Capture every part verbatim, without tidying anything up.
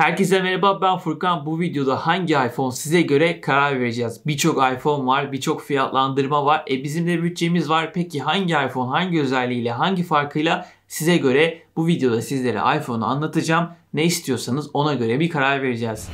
Herkese merhaba, ben Furkan. Bu videoda hangi iPhone size göre karar vereceğiz. Birçok iPhone var, birçok fiyatlandırma var. E bizim de bütçemiz var. Peki hangi iPhone, hangi özelliğiyle, hangi farkıyla size göre? Bu videoda sizlere iPhone'u anlatacağım. Ne istiyorsanız ona göre bir karar vereceğiz.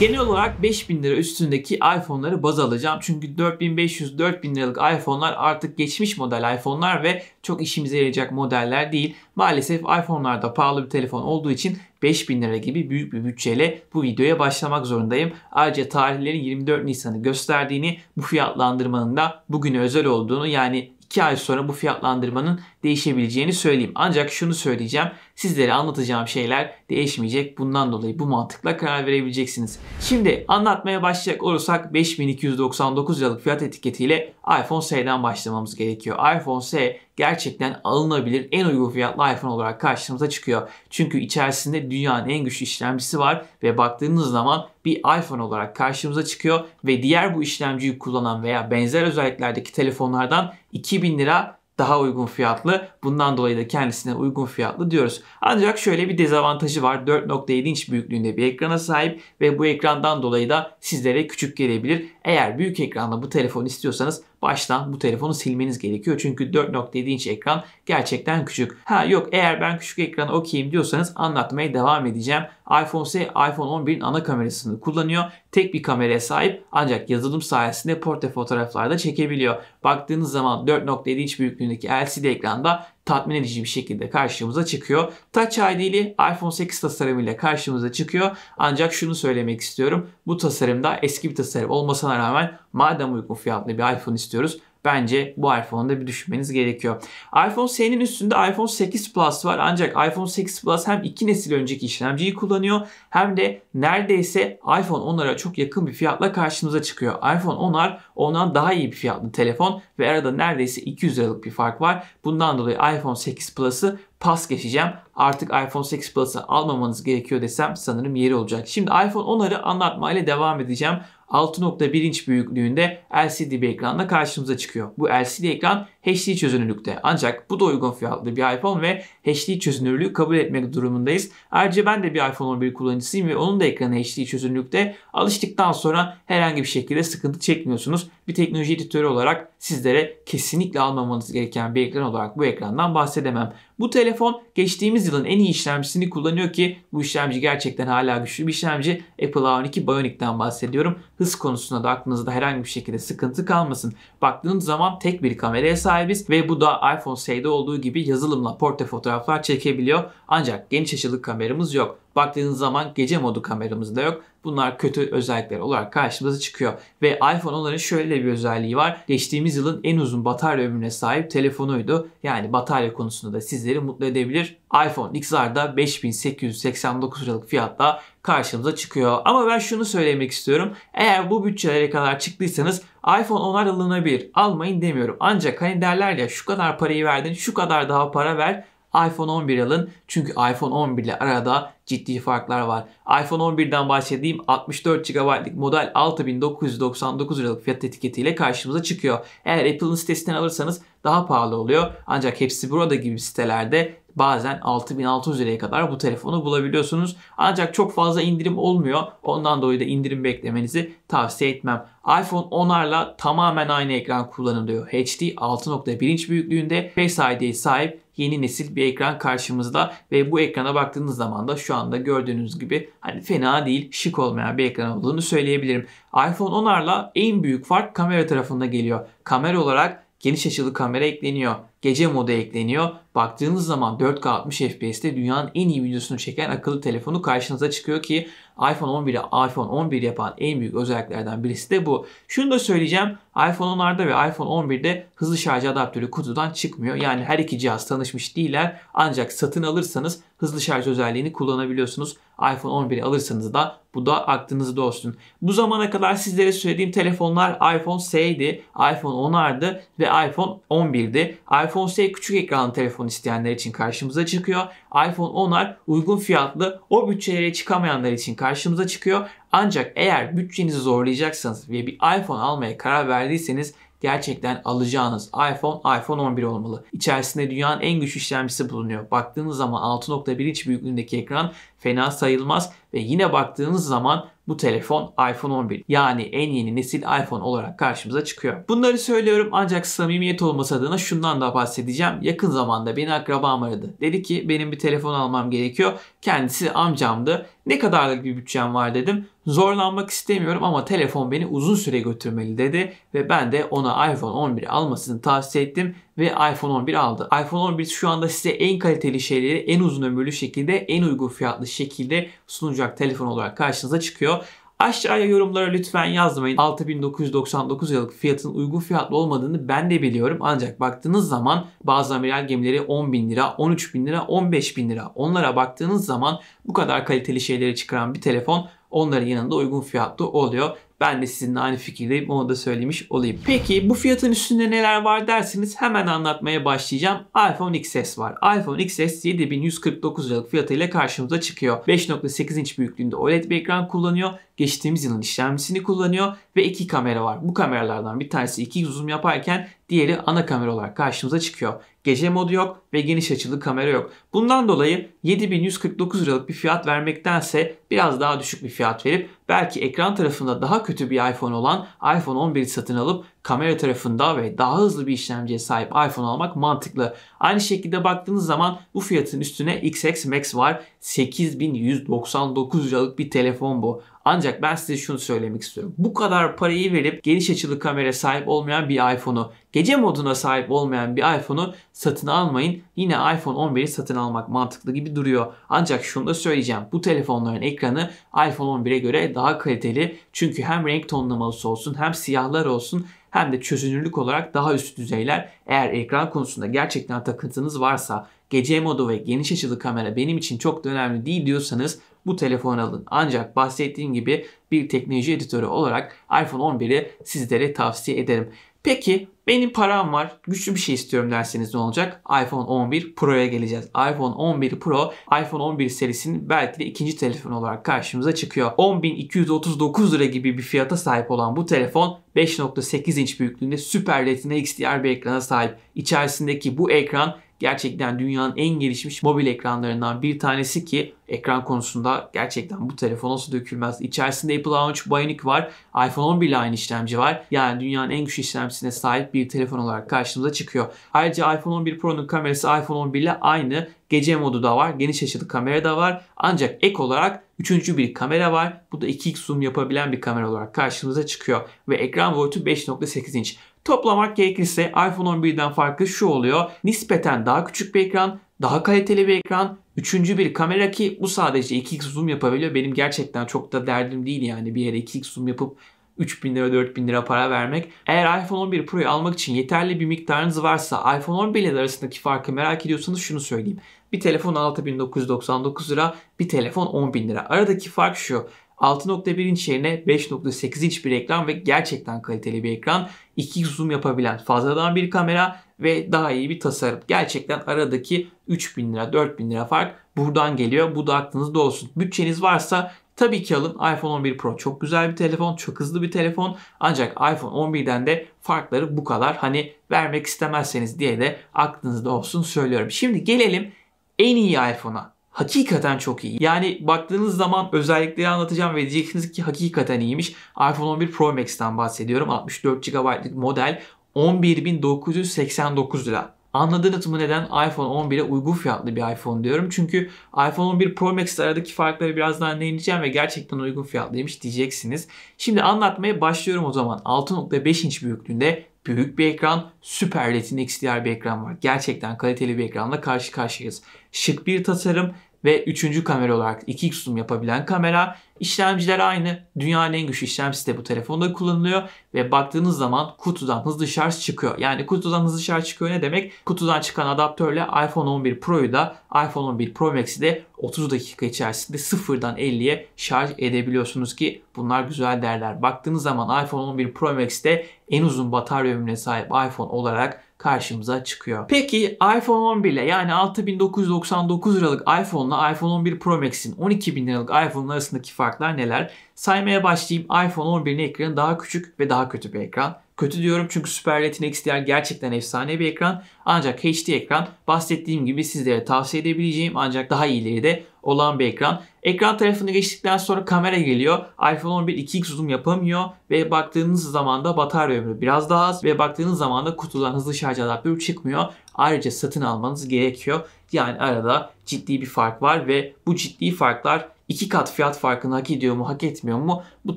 Genel olarak beş bin lira üstündeki iPhone'ları baz alacağım. Çünkü dört bin beş yüz dört bin liralık iPhone'lar artık geçmiş model iPhone'lar ve çok işimize yarayacak modeller değil. Maalesef iPhone'larda pahalı bir telefon olduğu için beş bin lira gibi büyük bir bütçeyle bu videoya başlamak zorundayım. Ayrıca tarihlerin yirmi dört Nisan'ı gösterdiğini, bu fiyatlandırmanın da bugüne özel olduğunu, yani iki ay sonra bu fiyatlandırmanın değişebileceğini söyleyeyim. Ancak şunu söyleyeceğim. Sizlere anlatacağım şeyler değişmeyecek. Bundan dolayı bu mantıkla karar verebileceksiniz. Şimdi anlatmaya başlayacak olursak beş bin iki yüz doksan dokuz liralık fiyat etiketiyle iPhone S E'den başlamamız gerekiyor. iPhone S E gerçekten alınabilir en uygun fiyatlı iPhone olarak karşımıza çıkıyor. Çünkü içerisinde dünyanın en güçlü işlemcisi var ve baktığınız zaman bir iPhone olarak karşımıza çıkıyor ve diğer bu işlemciyi kullanan veya benzer özelliklerdeki telefonlardan iki bin lira daha uygun fiyatlı. Bundan dolayı da kendisine uygun fiyatlı diyoruz. Ancak şöyle bir dezavantajı var. dört nokta yedi inç büyüklüğünde bir ekrana sahip ve bu ekrandan dolayı da sizlere küçük gelebilir. Eğer büyük ekranla bu telefon istiyorsanız baştan bu telefonu silmeniz gerekiyor. Çünkü dört nokta yedi inç ekran gerçekten küçük. Ha yok, eğer ben küçük ekranı okuyayım diyorsanız anlatmaya devam edeceğim. iPhone S, iPhone on bir'in ana kamerasını kullanıyor. Tek bir kameraya sahip, ancak yazılım sayesinde portre fotoğraflarda çekebiliyor. Baktığınız zaman dört nokta yedi inç büyüklüğündeki L C D ekranda tatmin edici bir şekilde karşımıza çıkıyor. Touch I D'li iPhone sekiz tasarımıyla karşımıza çıkıyor. Ancak şunu söylemek istiyorum. Bu tasarımda eski bir tasarım olmasına rağmen madem uygun fiyatlı bir iPhone istiyoruz, bence bu iPhone'da bir düşünmeniz gerekiyor. iPhone S E'nin üstünde iPhone sekiz Plus var. Ancak iPhone sekiz Plus hem iki nesil önceki işlemciyi kullanıyor hem de neredeyse iPhone onlara çok yakın bir fiyatla karşımıza çıkıyor. iPhone on R ondan daha iyi bir fiyatlı telefon ve arada neredeyse iki yüz liralık bir fark var. Bundan dolayı iPhone sekiz Plus'ı pas geçeceğim. Artık iPhone sekiz Plus'ı almamanız gerekiyor desem sanırım yeri olacak. Şimdi iPhone onları anlatmayla devam edeceğim. altı nokta bir inç büyüklüğünde L C D bir ekranla karşımıza çıkıyor. Bu L C D ekran H D çözünürlükte. Ancak bu da uygun fiyatlı bir iPhone ve H D çözünürlüğü kabul etmek durumundayız. Ayrıca ben de bir iPhone on bir kullanıcısıyım ve onun da ekranı H D çözünürlükte. Alıştıktan sonra herhangi bir şekilde sıkıntı çekmiyorsunuz. Bir teknoloji editörü olarak sizlere kesinlikle almamanız gereken bir ekran olarak bu ekrandan bahsedemem. Bu telefon geçtiğimiz yılın en iyi işlemcisini kullanıyor ki bu işlemci gerçekten hala güçlü bir işlemci. Apple A on iki Bionic'ten bahsediyorum. Hız konusunda da aklınızda herhangi bir şekilde sıkıntı kalmasın. Baktığınız zaman tek bir kameraya sahibiz ve bu da iPhone S E'de olduğu gibi yazılımla portre fotoğraflar çekebiliyor. Ancak geniş açılı kameramız yok. Baktığınız zaman gece modu kameramız da yok. Bunlar kötü özellikler olarak karşımıza çıkıyor. Ve iPhone onların şöyle bir özelliği var. Geçtiğimiz yılın en uzun batarya ömrüne sahip telefonuydu. Yani batarya konusunda da sizleri mutlu edebilir. iPhone X R'da beş bin sekiz yüz seksen dokuz liralık fiyatla karşımıza çıkıyor. Ama ben şunu söylemek istiyorum. Eğer bu bütçelere kadar çıktıysanız iPhone onlar alınabilir. Almayın demiyorum. Ancak hani derler ya, şu kadar parayı verdin, şu kadar daha para ver. iPhone on bir alın. Çünkü iPhone on bir ile arada ciddi farklar var. iPhone on bir'den bahsedeyim. altmış dört gigabaytlık model altı bin dokuz yüz doksan dokuz liralık fiyat etiketiyle karşımıza çıkıyor. Eğer Apple'ın sitesinden alırsanız daha pahalı oluyor. Ancak hepsi burada gibi sitelerde bazen altı bin altı yüz liraya kadar bu telefonu bulabiliyorsunuz. Ancak çok fazla indirim olmuyor. Ondan dolayı da indirim beklemenizi tavsiye etmem. iPhone onlarla tamamen aynı ekran kullanılıyor. H D altı nokta bir inç büyüklüğünde Face I D'ye sahip yeni nesil bir ekran karşımızda ve bu ekrana baktığınız zaman da şu anda gördüğünüz gibi hani fena değil, şık olmayan bir ekran olduğunu söyleyebilirim. iPhone onlarla en büyük fark kamera tarafında geliyor. Kamera olarak geniş açılı kamera ekleniyor. Gece modu ekleniyor. Baktığınız zaman dört K altmış F P S'te dünyanın en iyi videosunu çeken akıllı telefonu karşınıza çıkıyor ki iPhone on bir'e iPhone on bir yapan en büyük özelliklerden birisi de bu. Şunu da söyleyeceğim. iPhone onlarda ve iPhone on bir'de hızlı şarj adaptörü kutudan çıkmıyor. Yani her iki cihaz tanışmış değiller. Ancak satın alırsanız hızlı şarj özelliğini kullanabiliyorsunuz. iPhone on bir'i alırsanız da bu da aklınızda olsun. Bu zamana kadar sizlere söylediğim telefonlar iPhone S E'ydi, iPhone onlar'dı ve iPhone on bir'di. iPhone S E küçük ekranlı telefon isteyenler için karşımıza çıkıyor. iPhone on R uygun fiyatlı, o bütçelere çıkamayanlar için karşımıza çıkıyor. Ancak eğer bütçenizi zorlayacaksanız ve bir iPhone almaya karar verdiyseniz gerçekten alacağınız iPhone, iPhone on bir olmalı. İçerisinde dünyanın en güçlü işlemcisi bulunuyor. Baktığınız zaman altı nokta bir inç büyüklüğündeki ekran fena sayılmaz ve yine baktığınız zaman bu telefon iPhone on bir, yani en yeni nesil iPhone olarak karşımıza çıkıyor. Bunları söylüyorum ancak samimiyet olması adına şundan da bahsedeceğim. Yakın zamanda beni akrabam aradı. Dedi ki benim bir telefon almam gerekiyor. Kendisi amcamdı. Ne kadarlık bir bütçem var dedim. Zorlanmak istemiyorum ama telefon beni uzun süre götürmeli dedi. Ve ben de ona iPhone on bir almasını tavsiye ettim. Ve iPhone on bir aldı. iPhone on bir şu anda size en kaliteli şeyleri en uzun ömürlü şekilde, en uygun fiyatlı şekilde sunacak telefon olarak karşınıza çıkıyor. Aşağıya yorumlara lütfen yazmayın. altı bin dokuz yüz doksan dokuz liralık fiyatın uygun fiyatlı olmadığını ben de biliyorum. Ancak baktığınız zaman bazı amiral gemileri on bin lira, on üç bin lira, on beş bin lira. Onlara baktığınız zaman bu kadar kaliteli şeyleri çıkaran bir telefon onların yanında uygun fiyatlı oluyor. Ben de sizinle aynı fikirdeyim, onu da söylemiş olayım. Peki bu fiyatın üstünde neler var derseniz hemen anlatmaya başlayacağım. iPhone X S var. iPhone X S yedi bin yüz kırk dokuz liralık fiyatıyla karşımıza çıkıyor. beş nokta sekiz inç büyüklüğünde O L E D bir ekran kullanıyor. Geçtiğimiz yılın işlemcisini kullanıyor ve iki kamera var. Bu kameralardan bir tanesi iki X zoom yaparken diğeri ana kamera olarak karşımıza çıkıyor. Gece modu yok ve geniş açılı kamera yok. Bundan dolayı yedi bin yüz kırk dokuz liralık bir fiyat vermektense biraz daha düşük bir fiyat verip belki ekran tarafında daha kötü bir iPhone olan iPhone on bir'i satın alıp kamera tarafında ve daha hızlı bir işlemciye sahip iPhone almak mantıklı. Aynı şekilde baktığınız zaman bu fiyatın üstüne X S Max var. sekiz bin yüz doksan dokuz liralık bir telefon bu. Ancak ben size şunu söylemek istiyorum. Bu kadar parayı verip geniş açılı kamera sahip olmayan bir iPhone'u, gece moduna sahip olmayan bir iPhone'u satın almayın. Yine iPhone on bir'i satın almak mantıklı gibi duruyor. Ancak şunu da söyleyeceğim. Bu telefonların ekranı iPhone on bir'e göre daha kaliteli. Çünkü hem renk tonlaması olsun, hem siyahlar olsun, hem de çözünürlük olarak daha üst düzeyler. Eğer ekran konusunda gerçekten takıntınız varsa, gece modu ve geniş açılı kamera benim için çok da önemli değil diyorsanız bu telefonu alın. Ancak bahsettiğim gibi bir teknoloji editörü olarak iPhone on bir'i sizlere tavsiye ederim. Peki benim param var, güçlü bir şey istiyorum derseniz ne olacak? iPhone on bir Pro'ya geleceğiz. iPhone on bir Pro, iPhone on bir serisinin belki de ikinci telefon olarak karşımıza çıkıyor. on bin iki yüz otuz dokuz lira gibi bir fiyata sahip olan bu telefon beş nokta sekiz inç büyüklüğünde Super Retina X D R bir ekrana sahip. İçerisindeki bu ekran gerçekten dünyanın en gelişmiş mobil ekranlarından bir tanesi ki ekran konusunda gerçekten bu telefon olsa dökülmez. İçerisinde Apple A on üç Bionic var. iPhone on bir ile aynı işlemci var. Yani dünyanın en güçlü işlemcisine sahip bir telefon olarak karşımıza çıkıyor. Ayrıca iPhone on bir Pro'nun kamerası iPhone on bir ile aynı. Gece modu da var. Geniş açılı kamera da var. Ancak ek olarak üçüncü bir kamera var. Bu da iki X zoom yapabilen bir kamera olarak karşımıza çııyor. Ve ekran boyutu beş nokta sekiz inç. Toplamak gerekirse iPhone on bir'den farkı şu oluyor. Nispeten daha küçük bir ekran, daha kaliteli bir ekran, üçüncü bir kamera ki bu sadece iki X zoom yapabiliyor. Benim gerçekten çok da derdim değil yani bir yere iki X zoom yapıp üç bin lira, dört bin lira para vermek. Eğer iPhone on bir Pro'yu almak için yeterli bir miktarınız varsa iPhone on bir ile arasındaki farkı merak ediyorsanız şunu söyleyeyim. Bir telefon altı bin dokuz yüz doksan dokuz lira, bir telefon on bin lira. Aradaki fark şu. altı nokta bir inç yerine beş nokta sekiz inç bir ekran ve gerçekten kaliteli bir ekran. iki X zoom yapabilen fazladan bir kamera ve daha iyi bir tasarım. Gerçekten aradaki üç bin lira, dört bin lira fark buradan geliyor. Bu da aklınızda olsun. Bütçeniz varsa tabii ki alın. iPhone on bir Pro çok güzel bir telefon, çok hızlı bir telefon. Ancak iPhone on bir'den de farkları bu kadar. Hani vermek istemezseniz diye de aklınızda olsun söylüyorum. Şimdi gelelim en iyi iPhone'a. Hakikaten çok iyi. Yani baktığınız zaman özellikleri anlatacağım ve diyeceksiniz ki hakikaten iyiymiş. iPhone on bir Pro Max'ten bahsediyorum. altmış dört gigabaytlık model on bir bin dokuz yüz seksen dokuz lira. Anladınız mı neden iPhone on bir'e uygun fiyatlı bir iPhone diyorum? Çünkü iPhone on bir Pro Max aradaki farkları birazdan değineceğim ve gerçekten uygun fiyatlıymış diyeceksiniz. Şimdi anlatmaya başlıyorum o zaman. altı nokta beş inç büyüklüğünde büyük bir ekran, Super Retina X D R bir ekran var. Gerçekten kaliteli bir ekranla karşı karşıyayız. Şık bir tasarım ve üçüncü kamera olarak iki X zoom yapabilen kamera. İşlemciler aynı. Dünyanın en güçlü işlemcisi de bu telefonda kullanılıyor. Ve baktığınız zaman kutudan hızlı şarj çıkıyor. Yani kutudan hızlı şarj çıkıyor ne demek? Kutudan çıkan adaptörle iPhone on bir Pro'yu da iPhone on bir Pro Max'i de otuz dakika içerisinde sıfırdan elliye şarj edebiliyorsunuz ki bunlar güzel derler. Baktığınız zaman iPhone on bir Pro Max'te en uzun batarya ömrüne sahip iPhone olarak karşımıza çıkıyor. Peki iPhone on bir ile yani altı bin dokuz yüz doksan dokuz liralık iPhone ile iPhone on bir Pro Max'in on iki bin liralık iPhone'un arasındaki farklar neler? Saymaya başlayayım. iPhone on birin ekranı daha küçük ve daha kötü bir ekran. Kötü diyorum çünkü Super Retina X D R gerçekten efsane bir ekran. Ancak H D ekran bahsettiğim gibi sizlere tavsiye edebileceğim ancak daha iyileri de olan bir ekran. Ekran tarafını geçtikten sonra kamera geliyor. iPhone on bir iki x zoom yapamıyor ve baktığınız zaman da batarya ömrü biraz daha az ve baktığınız zaman da kutudan hızlı şarj adaptörü çıkmıyor. Ayrıca satın almanız gerekiyor. Yani arada ciddi bir fark var ve bu ciddi farklar İki kat fiyat farkını hak ediyor mu, hak etmiyor mu? Bu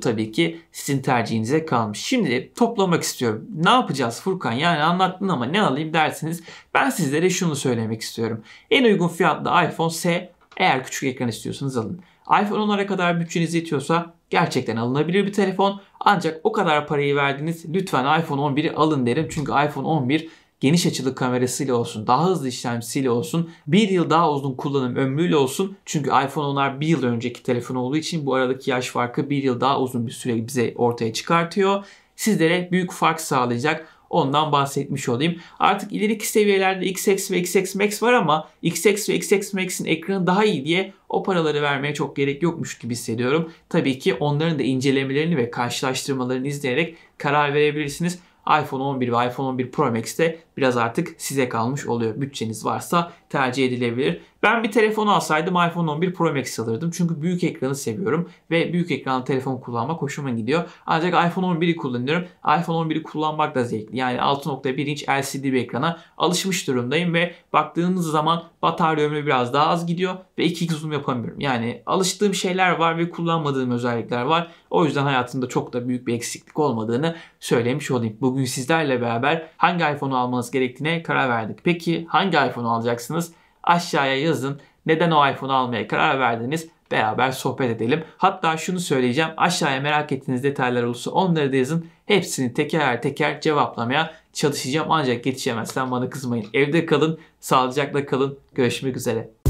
tabii ki sizin tercihinize kalmış. Şimdi toplamak istiyorum. Ne yapacağız Furkan? Yani anlattın ama ne alayım derseniz ben sizlere şunu söylemek istiyorum. En uygun fiyatlı iPhone S. Eğer küçük ekran istiyorsanız alın. iPhone onlara kadar bütçeniz yetiyorsa gerçekten alınabilir bir telefon. Ancak o kadar parayı verdiniz. Lütfen iPhone on biri alın derim. Çünkü iPhone on bir geniş açılı kamerasıyla olsun, daha hızlı işlemcisiyle olsun, bir yıl daha uzun kullanım ömrüyle olsun. Çünkü iPhone onlar bir yıl önceki telefon olduğu için bu aradaki yaş farkı bir yıl daha uzun bir süre bize ortaya çıkartıyor. Sizlere büyük fark sağlayacak. Ondan bahsetmiş olayım. Artık ileriki seviyelerde X S ve X S Max var ama X S ve X S Max'in ekranı daha iyi diye o paraları vermeye çok gerek yokmuş gibi hissediyorum. Tabii ki onların da incelemelerini ve karşılaştırmalarını izleyerek karar verebilirsiniz. iPhone on bir ve iPhone on bir Pro Max'te biraz artık size kalmış oluyor. Bütçeniz varsa tercih edilebilir. Ben bir telefon alsaydım iPhone on bir Pro Max alırdım. Çünkü büyük ekranı seviyorum ve büyük ekranlı telefon kullanmak hoşuma gidiyor. Ancak iPhone on biri kullanıyorum. iPhone on biri kullanmak da zevkli. Yani altı nokta bir inç L C D bir ekrana alışmış durumdayım ve baktığınız zaman batarya ömrü biraz daha az gidiyor ve iki x zoom yapamıyorum. Yani alıştığım şeyler var ve kullanmadığım özellikler var. O yüzden hayatımda çok da büyük bir eksiklik olmadığını söylemiş olayım. Bugün sizlerle beraber hangi iPhone'u almanız gerektiğine karar verdik. Peki hangi iPhone'u alacaksınız? Aşağıya yazın. Neden o iPhone'u almaya karar verdiniz? Beraber sohbet edelim. Hatta şunu söyleyeceğim. Aşağıya merak ettiğiniz detaylar olursa onları da yazın. Hepsini teker teker cevaplamaya çalışacağım. Ancak yetişemezsem bana kızmayın. Evde kalın, sağlıcakla kalın. Görüşmek üzere.